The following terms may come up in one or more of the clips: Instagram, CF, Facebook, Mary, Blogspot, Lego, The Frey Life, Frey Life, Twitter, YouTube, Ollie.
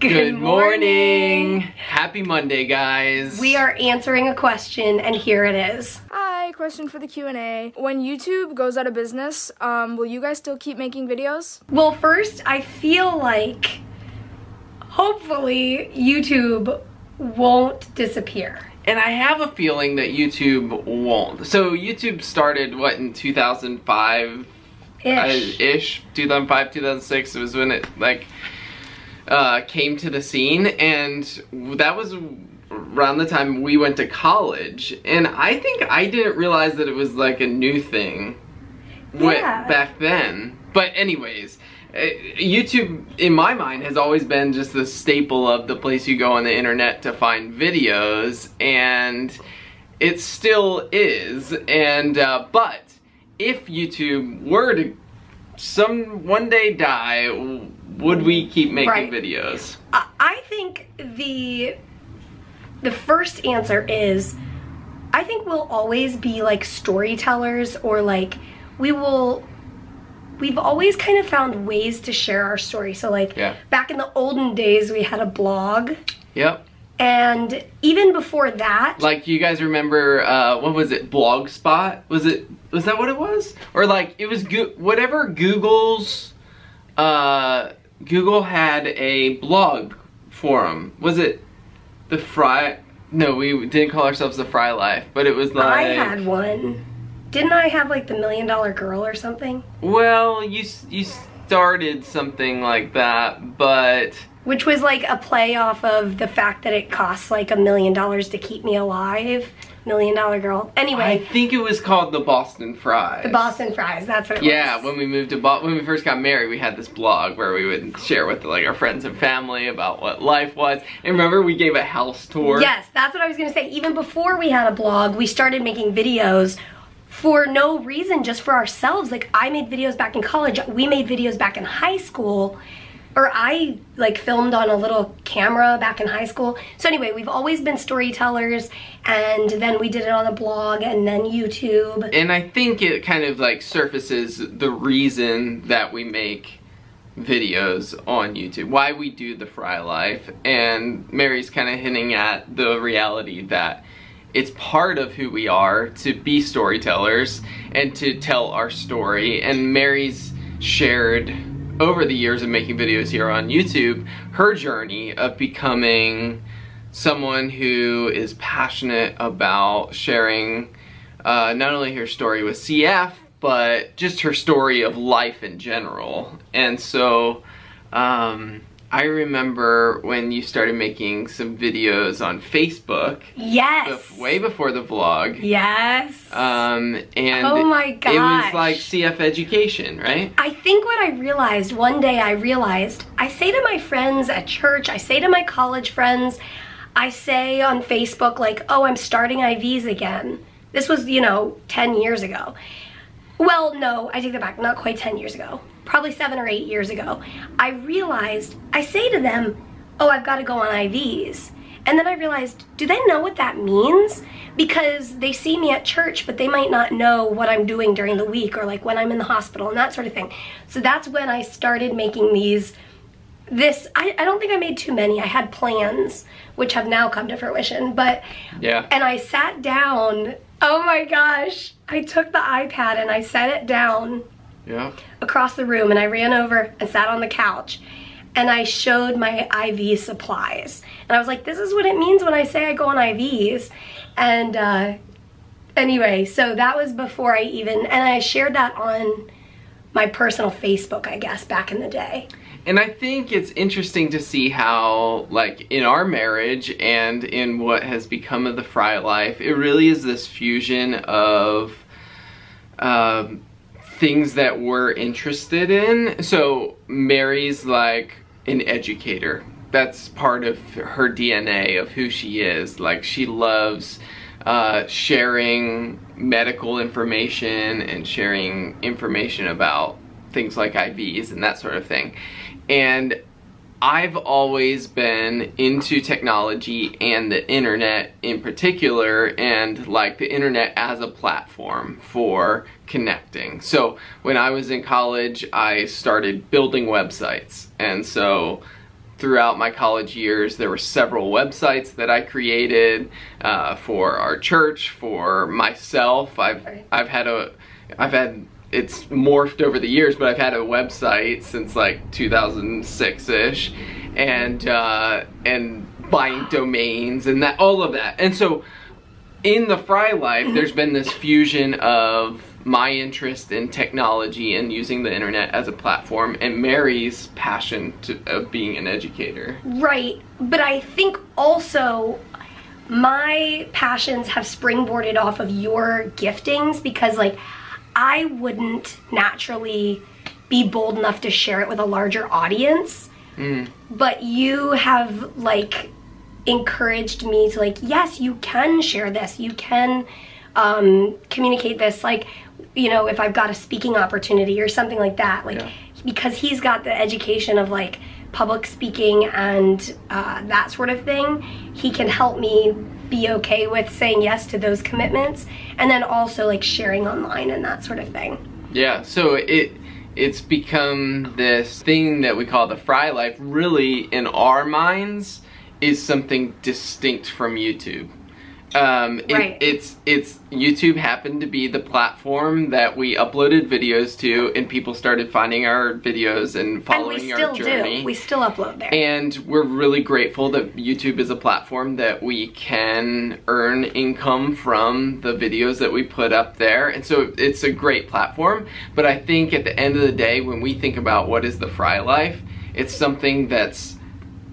Good morning. Happy Monday, guys. We are answering a question, and here it is. Hi, question for the Q&A. When YouTube goes out of business, will you guys still keep making videos? Well, first, I feel like hopefully YouTube won't disappear. And I have a feeling that YouTube won't. So YouTube started, what, in 2005? Ish. 2005, 2006 was when it, like, came to the scene, and that was around the time we went to college, and I think I didn't realize that it was like a new thing back then. But anyways, YouTube in my mind has always been just the staple of the place you go on the internet to find videos, and it still is. And but if YouTube were to one day die, would we keep making videos? I think the first answer is, I think we'll always be like storytellers, or like we've always kind of found ways to share our story. So like back in the olden days, we had a blog. Yep. And even before that, like, you guys remember what was it? Blogspot? Was that what it was? Or like it was whatever Google's Google had a blog forum. Was it the Frey? No, we didn't call ourselves the Frey Life, but it was like... I had one. Didn't I have like the $1 Million Girl or something? Well, you started something like that, but... Which was like a play off of the fact that it costs like $1 million to keep me alive. $1 Million Girl. Anyway, I think it was called the Boston Fries. The Boston Fries, that's what it was. Yeah, when we moved to when we first got married, we had this blog where we would share with like our friends and family about what life was. And remember, we gave a house tour. Yes, that's what I was gonna say. Even before we had a blog, we started making videos for no reason, just for ourselves. Like, I made videos back in college. We made videos back in high school. Or I like filmed on a little camera back in high school. So anyway, we've always been storytellers, and then we did it on a blog, and then YouTube. And I think it kind of like surfaces the reason that we make videos on YouTube, why we do the Frey Life. And Mary's kind of hinting at the reality that it's part of who we are to be storytellers and to tell our story. And Mary's shared over the years of making videos here on YouTube, her journey of becoming someone who is passionate about sharing not only her story with CF, but just her story of life in general. And so I remember when you started making some videos on Facebook. Yes. Way before the vlog. Yes. And oh my gosh. It was like CF education, right? I think what I realized, one day I realized, I say to my friends at church, I say to my college friends, I say on Facebook like, oh, I'm starting IVs again. This was, you know, 10 years ago. Well, no, I take that back, not quite 10 years ago. Probably 7 or 8 years ago, I realized, I say to them, oh, I've got to go on IVs. And then I realized, do they know what that means? Because they see me at church, but they might not know what I'm doing during the week, or like when I'm in the hospital and that sort of thing. So that's when I started making these. I don't think I made too many. I had plans, which have now come to fruition, but, yeah. And I sat down, oh my gosh, I took the iPad and I set it down across the room, and I ran over and sat on the couch, and I showed my IV supplies, and I was like, this is what it means when I say I go on IVs. And anyway, so that was before I even, and I shared that on my personal Facebook, I guess, back in the day. And I think it's interesting to see how, like, in our marriage and in what has become of the Frey Life, it really is this fusion of things that we're interested in. So Mary's like an educator. That's part of her DNA of who she is. Like, she loves sharing medical information and sharing information about things like IVs and that sort of thing. And I've always been into technology and the internet in particular, and like the internet as a platform for connecting. So when I was in college, I started building websites. And so throughout my college years, there were several websites that I created for our church, for myself. I've had it's morphed over the years, but I've had a website since like 2006-ish, and buying domains and that, all of that. And so in the Frey Life, there's been this fusion of my interest in technology and using the internet as a platform and Mary's passion of being an educator. Right, but I think also my passions have springboarded off of your giftings, because like I wouldn't naturally be bold enough to share it with a larger audience, but you have like encouraged me to like, yes, you can share this, you can communicate this, like, you know, if I've got a speaking opportunity or something like that, like, yeah. Because he's got the education of like public speaking and that sort of thing, he can help me be okay with saying yes to those commitments, and then also like sharing online and that sort of thing. Yeah, so it's become this thing that we call the Frey Life, really in our minds is something distinct from YouTube. Right. It's YouTube happened to be the platform that we uploaded videos to, and people started finding our videos and following our journey. And we still do. We still upload there. And we're really grateful that YouTube is a platform that we can earn income from the videos that we put up there. And so it's a great platform, but I think at the end of the day, when we think about what is the Frey Life, it's something that's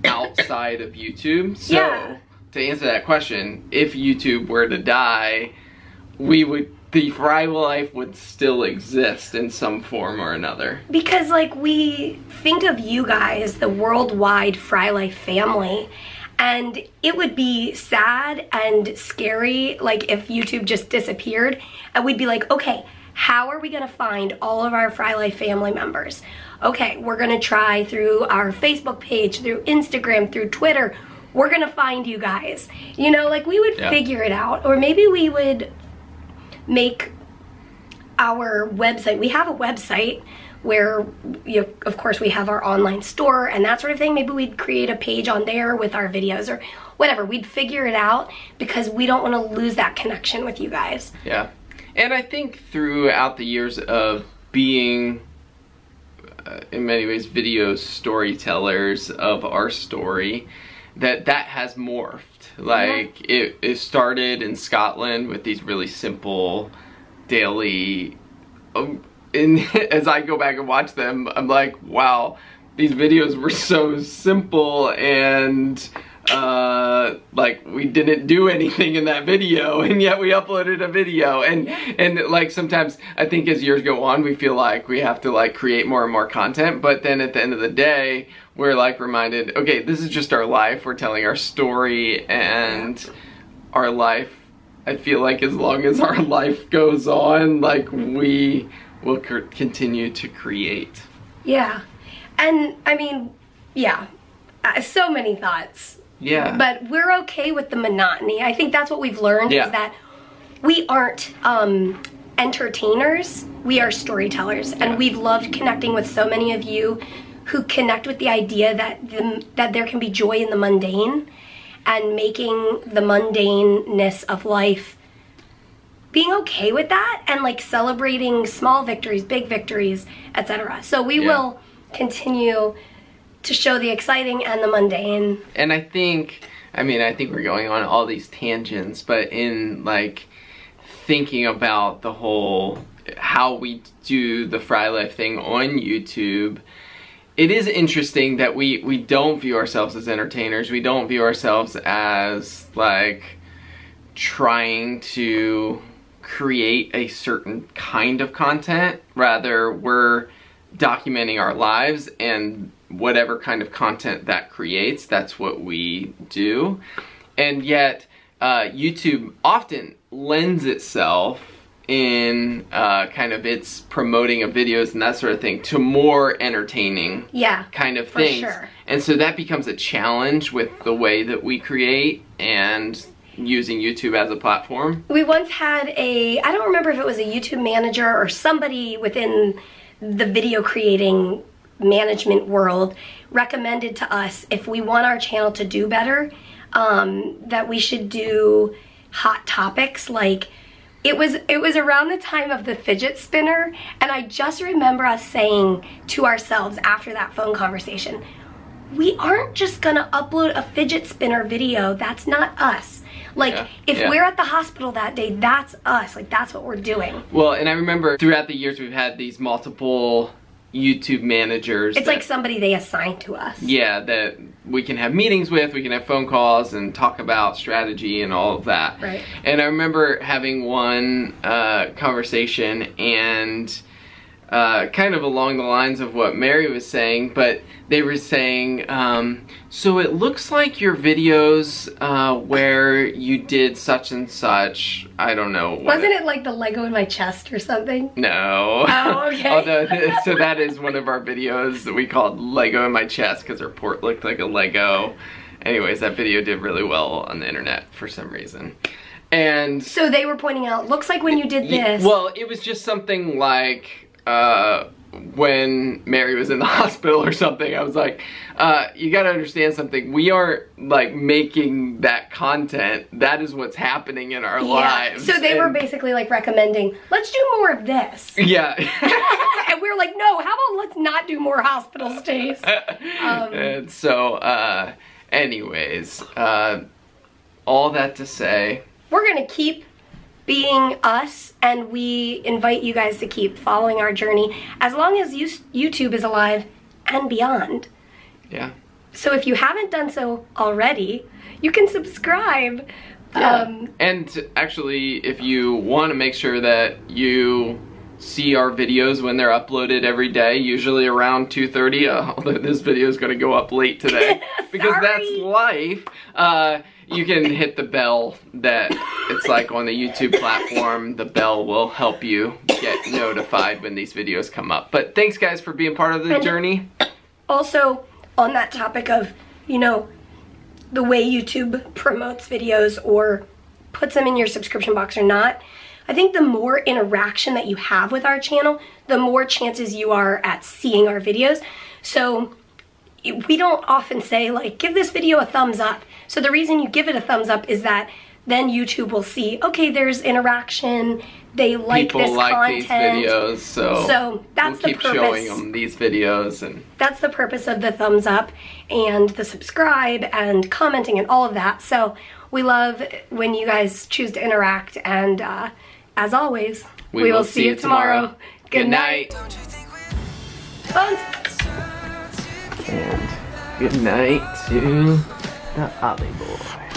outside of YouTube. So. Yeah. To answer that question, if YouTube were to die, the Frey Life would still exist in some form or another. Because like we think of you guys, the worldwide Frey Life family, and it would be sad and scary like if YouTube just disappeared, and we'd be like, okay, how are we gonna find all of our Frey Life family members? Okay, we're gonna try through our Facebook page, through Instagram, through Twitter. We're gonna find you guys. You know, like we would figure it out, or maybe we would make our website. We have a website where, you know, of course we have our online store and that sort of thing. Maybe we'd create a page on there with our videos or whatever. We'd figure it out because we don't wanna lose that connection with you guys. Yeah, and I think throughout the years of being, in many ways, video storytellers of our story, that has morphed. Like it started in Scotland with these really simple daily, and as I go back and watch them, I'm like, wow, these videos were so simple, and like we didn't do anything in that video, and yet we uploaded a video. And like sometimes I think as years go on, we feel like we have to like create more and more content, but then at the end of the day, we're like reminded, okay, this is just our life. We're telling our story, and our life, I feel like as long as our life goes on, like we will continue to create. Yeah, and I mean, yeah, so many thoughts. Yeah. But we're okay with the monotony. I think that's what we've learned, is that we aren't entertainers, we are storytellers. Yeah. And we've loved connecting with so many of you who connect with the idea that there can be joy in the mundane, and making the mundaneness of life, being okay with that, and like celebrating small victories, big victories, etc. So we will continue to show the exciting and the mundane. And I think, I mean, I think we're going on all these tangents, but in like thinking about the whole, how we do the Frey Life thing on YouTube, it is interesting that we don't view ourselves as entertainers. We don't view ourselves as like trying to create a certain kind of content. Rather, we're documenting our lives, and whatever kind of content that creates, that's what we do. And yet YouTube often lends itself in kind of its promoting of videos and that sort of thing to more entertaining kind of things. Sure. And so that becomes a challenge with the way that we create and using YouTube as a platform. We once had a, I don't remember if it was a YouTube manager or somebody within the video creating management world recommended to us, if we want our channel to do better, that we should do hot topics. Like, it was around the time of the fidget spinner, and I just remember us saying to ourselves after that phone conversation, we aren't just gonna upload a fidget spinner video. That's not us. Like, if we're at the hospital that day, that's us. Like, that's what we're doing. Well, and I remember throughout the years we've had these multiple YouTube managers. It's like somebody they assign to us. Yeah, that we can have meetings with, we can have phone calls and talk about strategy and all of that. Right. And I remember having one conversation, and kind of along the lines of what Mary was saying, but they were saying, so it looks like your videos where you did such and such, I don't know. Wasn't it like the Lego in my chest or something? No. Oh, okay. Although, so that is one of our videos that we called Lego in my chest because her port looked like a Lego. Anyways, that video did really well on the internet for some reason. And so they were pointing out, looks like when you did this. Well, it was just something like, when Mary was in the hospital or something, I was like, you gotta understand something. We are like making that content. That is what's happening in our lives. So they were basically like recommending, let's do more of this. Yeah. And we were like, no, how about let's not do more hospital stays? And so, anyways, all that to say, we're gonna keep being us, and we invite you guys to keep following our journey as long as YouTube is alive and beyond. Yeah. So if you haven't done so already, you can subscribe. Yeah. And actually, if you want to make sure that you see our videos when they're uploaded every day, usually around 2:30, although this video is going to go up late today because that's life. You can hit the bell that it's like on the YouTube platform. The bell will help you get notified when these videos come up. But thanks guys for being part of the journey. Also, on that topic of, you know, the way YouTube promotes videos or puts them in your subscription box or not, I think the more interaction that you have with our channel, the more chances you are at seeing our videos. So we don't often say, like, give this video a thumbs up. So the reason you give it a thumbs up is that then YouTube will see, okay, there's interaction, they like people this like content. These videos, so that's we'll the purpose. Showing them these videos, and that's the purpose of the thumbs up and the subscribe and commenting and all of that. So we love when you guys choose to interact, and as always, we will see you tomorrow. Good night. And good night to the Ollie boy.